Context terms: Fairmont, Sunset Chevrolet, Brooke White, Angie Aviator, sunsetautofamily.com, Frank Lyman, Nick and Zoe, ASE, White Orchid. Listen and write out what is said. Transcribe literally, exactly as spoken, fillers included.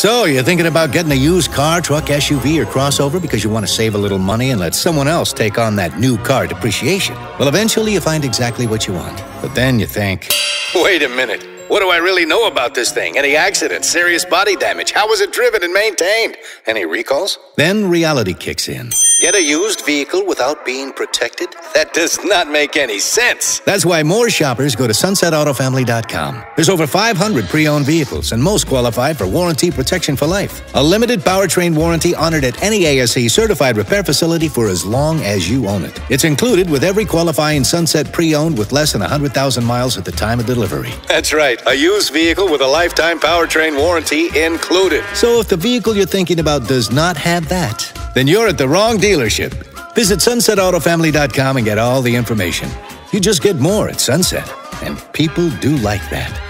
So, you're thinking about getting a used car, truck, S U V, or crossover because you want to save a little money and let someone else take on that new car depreciation. Well, eventually you find exactly what you want. But then you think, wait a minute. What do I really know about this thing? Any accidents? Serious body damage? How was it driven and maintained? Any recalls? Then reality kicks in. Get a used vehicle without being protected? That does not make any sense. That's why more shoppers go to sunset auto family dot com. There's over five hundred pre-owned vehicles, and most qualify for warranty protection for life. A limited powertrain warranty honored at any A S E certified repair facility for as long as you own it. It's included with every qualifying Sunset pre-owned with less than one hundred thousand miles at the time of delivery. That's right. A used vehicle with a lifetime powertrain warranty included. So if the vehicle you're thinking about does not have that, then you're at the wrong dealership. Visit sunset auto family dot com and get all the information. You just get more at Sunset, and people do like that.